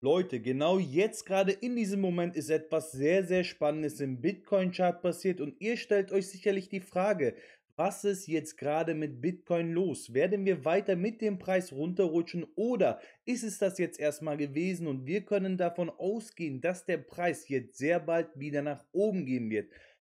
Leute, genau jetzt gerade in diesem Moment ist etwas sehr, sehr Spannendes im Bitcoin-Chart passiert und ihr stellt euch sicherlich die Frage, was ist jetzt gerade mit Bitcoin los? Werden wir weiter mit dem Preis runterrutschen oder ist es das jetzt erstmal gewesen und wir können davon ausgehen, dass der Preis jetzt sehr bald wieder nach oben gehen wird?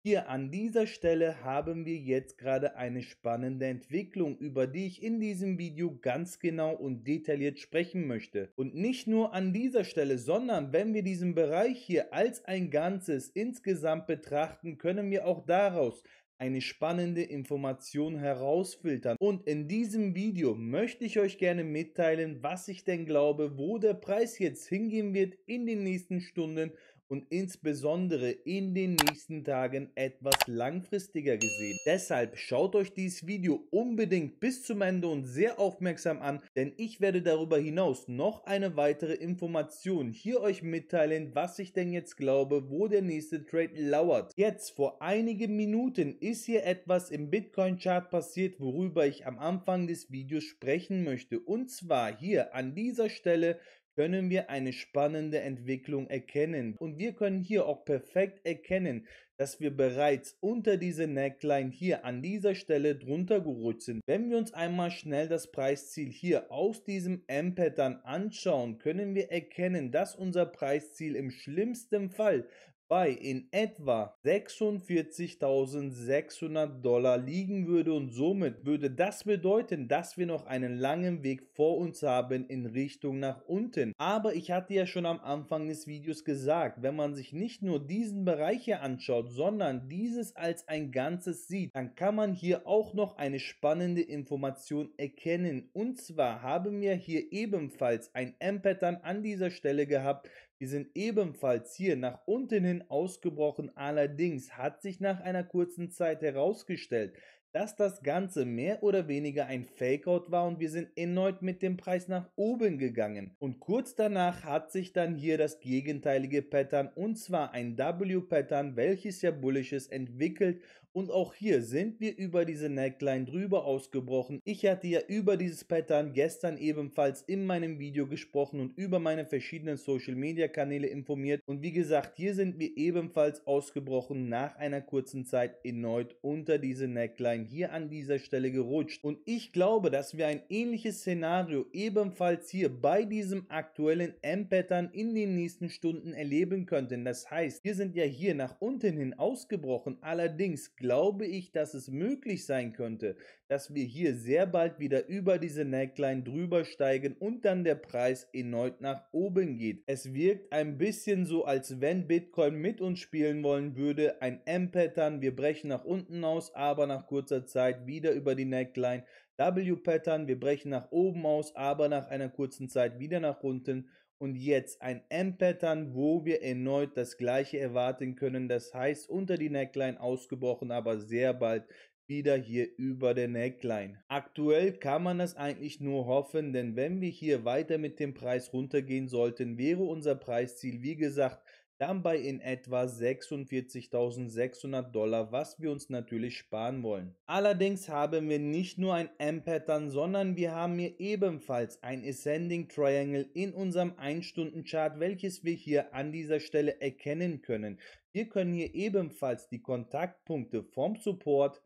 Hier an dieser Stelle haben wir jetzt gerade eine spannende Entwicklung, über die ich in diesem Video ganz genau und detailliert sprechen möchte. Und nicht nur an dieser Stelle, sondern wenn wir diesen Bereich hier als ein Ganzes insgesamt betrachten, können wir auch daraus eine spannende Information herausfiltern. Und in diesem Video möchte ich euch gerne mitteilen, was ich denn glaube, wo der Preis jetzt hingehen wird in den nächsten Stunden und insbesondere in den nächsten Tagen etwas langfristiger gesehen. Deshalb schaut euch dieses Video unbedingt bis zum Ende und sehr aufmerksam an, denn ich werde darüber hinaus noch eine weitere Information hier euch mitteilen, was ich denn jetzt glaube, wo der nächste Trade lauert. Jetzt vor einigen Minuten ist hier etwas im Bitcoin-Chart passiert, worüber ich am Anfang des Videos sprechen möchte. Und zwar hier an dieser Stelle können wir eine spannende Entwicklung erkennen. Und wir können hier auch perfekt erkennen, dass wir bereits unter diese Neckline hier an dieser Stelle drunter gerutscht sind. Wenn wir uns einmal schnell das Preisziel hier aus diesem M-Pattern anschauen, können wir erkennen, dass unser Preisziel im schlimmsten Fall bei in etwa $46.600 liegen würde und somit würde das bedeuten, dass wir noch einen langen Weg vor uns haben in Richtung nach unten. Aber ich hatte ja schon am Anfang des Videos gesagt, wenn man sich nicht nur diesen Bereich hier anschaut, sondern dieses als ein Ganzes sieht, dann kann man hier auch noch eine spannende Information erkennen. Und zwar haben wir hier ebenfalls ein M-Pattern an dieser Stelle gehabt. Wir sind ebenfalls hier nach unten hin ausgebrochen, allerdings hat sich nach einer kurzen Zeit herausgestellt, dass das Ganze mehr oder weniger ein Fakeout war und wir sind erneut mit dem Preis nach oben gegangen. Und kurz danach hat sich dann hier das gegenteilige Pattern, und zwar ein W-Pattern, welches ja bullish ist, entwickelt. Und auch hier sind wir über diese Neckline drüber ausgebrochen. Ich hatte ja über dieses Pattern gestern ebenfalls in meinem Video gesprochen und über meine verschiedenen Social-Media-Kanäle informiert. Und wie gesagt, hier sind wir ebenfalls ausgebrochen, nach einer kurzen Zeit erneut unter diese Neckline hier an dieser Stelle gerutscht. Und ich glaube, dass wir ein ähnliches Szenario ebenfalls hier bei diesem aktuellen M-Pattern in den nächsten Stunden erleben könnten. Das heißt, wir sind ja hier nach unten hin ausgebrochen. Allerdings glaube ich, dass es möglich sein könnte, dass wir hier sehr bald wieder über diese Neckline drüber steigen und dann der Preis erneut nach oben geht. Es wirkt ein bisschen so, als wenn Bitcoin mit uns spielen wollen würde. Ein M-Pattern, wir brechen nach unten aus, aber nach kurzer Zeit wieder über die Neckline, W-Pattern, wir brechen nach oben aus, aber nach einer kurzen Zeit wieder nach unten und jetzt ein M-Pattern, wo wir erneut das gleiche erwarten können, das heißt unter die Neckline ausgebrochen, aber sehr bald wieder hier über der Neckline. Aktuell kann man das eigentlich nur hoffen, denn wenn wir hier weiter mit dem Preis runtergehen sollten, wäre unser Preisziel, wie gesagt, dann bei in etwa $46.600, was wir uns natürlich sparen wollen. Allerdings haben wir nicht nur ein M-Pattern, sondern wir haben hier ebenfalls ein Ascending Triangle in unserem 1-Stunden-Chart, welches wir hier an dieser Stelle erkennen können. Wir können hier ebenfalls die Kontaktpunkte vom Support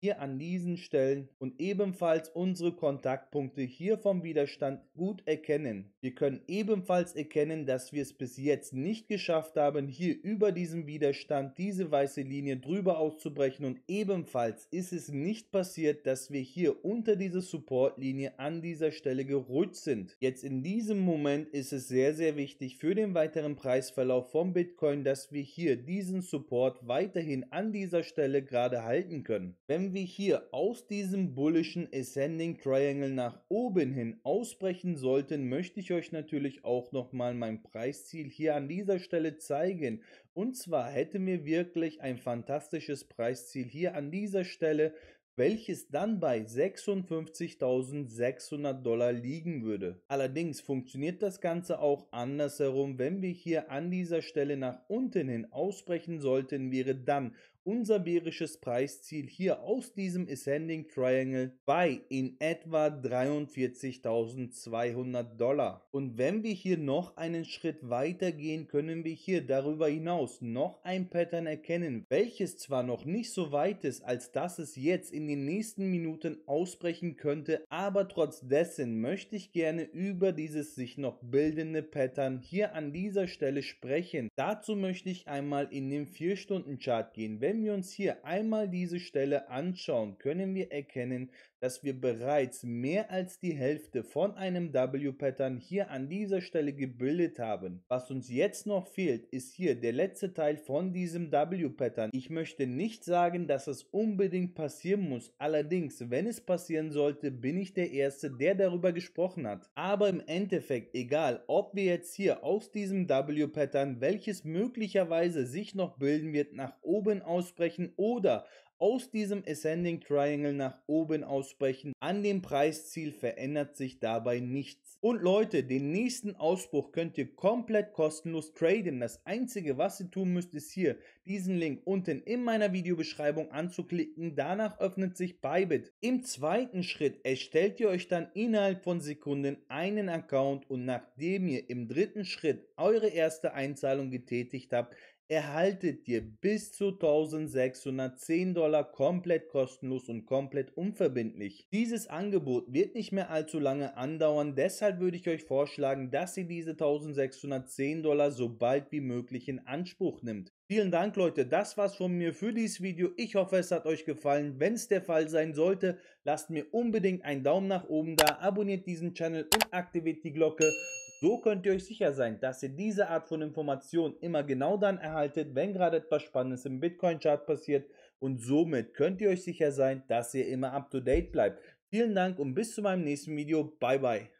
hier an diesen Stellen und ebenfalls unsere Kontaktpunkte hier vom Widerstand gut erkennen. Wir können ebenfalls erkennen, dass wir es bis jetzt nicht geschafft haben, hier über diesen Widerstand diese weiße Linie drüber auszubrechen und ebenfalls ist es nicht passiert, dass wir hier unter diese Supportlinie an dieser Stelle gerutscht sind. Jetzt in diesem Moment ist es sehr, sehr wichtig für den weiteren Preisverlauf von Bitcoin, dass wir hier diesen Support weiterhin an dieser Stelle gerade halten können. Wenn wir hier aus diesem bullischen Ascending Triangle nach oben hin ausbrechen sollten, möchte ich euch natürlich auch nochmal mein Preisziel hier an dieser Stelle zeigen. Und zwar hätten wir wirklich ein fantastisches Preisziel hier an dieser Stelle, welches dann bei $56.600 liegen würde. Allerdings funktioniert das Ganze auch andersherum. Wenn wir hier an dieser Stelle nach unten hin ausbrechen sollten, wäre dann unser bärisches Preisziel hier aus diesem Ascending Triangle bei in etwa 43.200 Dollar. Und wenn wir hier noch einen Schritt weiter gehen, können wir hier darüber hinaus noch ein Pattern erkennen, welches zwar noch nicht so weit ist, als dass es jetzt in den nächsten Minuten ausbrechen könnte, aber trotz dessen möchte ich gerne über dieses sich noch bildende Pattern hier an dieser Stelle sprechen. Dazu möchte ich einmal in den 4-Stunden-Chart gehen. Wenn wir uns hier einmal diese Stelle anschauen, können wir erkennen, dass wir bereits mehr als die Hälfte von einem W-Pattern hier an dieser Stelle gebildet haben. Was uns jetzt noch fehlt, ist hier der letzte Teil von diesem W-Pattern. Ich möchte nicht sagen, dass es unbedingt passieren muss. Allerdings, wenn es passieren sollte, bin ich der Erste, der darüber gesprochen hat. Aber im Endeffekt, egal, ob wir jetzt hier aus diesem W-Pattern, welches möglicherweise sich noch bilden wird, nach oben ausbrechen oder aus diesem Ascending Triangle nach oben ausbrechen, an dem Preisziel verändert sich dabei nichts. Und Leute, den nächsten Ausbruch könnt ihr komplett kostenlos traden. Das einzige, was ihr tun müsst, ist hier diesen Link unten in meiner Videobeschreibung anzuklicken. Danach öffnet sich Bybit. Im zweiten Schritt erstellt ihr euch dann innerhalb von Sekunden einen Account und nachdem ihr im dritten Schritt eure erste Einzahlung getätigt habt, erhaltet ihr bis zu 1610 Dollar komplett kostenlos und komplett unverbindlich. Dieses Angebot wird nicht mehr allzu lange andauern, deshalb würde ich euch vorschlagen, dass ihr diese 1610 Dollar so bald wie möglich in Anspruch nimmt. Vielen Dank Leute, das war's von mir für dieses Video. Ich hoffe, es hat euch gefallen. Wenn es der Fall sein sollte, lasst mir unbedingt einen Daumen nach oben da, abonniert diesen Channel und aktiviert die Glocke. So könnt ihr euch sicher sein, dass ihr diese Art von Information immer genau dann erhaltet, wenn gerade etwas Spannendes im Bitcoin-Chart passiert und somit könnt ihr euch sicher sein, dass ihr immer up to date bleibt. Vielen Dank und bis zu meinem nächsten Video. Bye bye.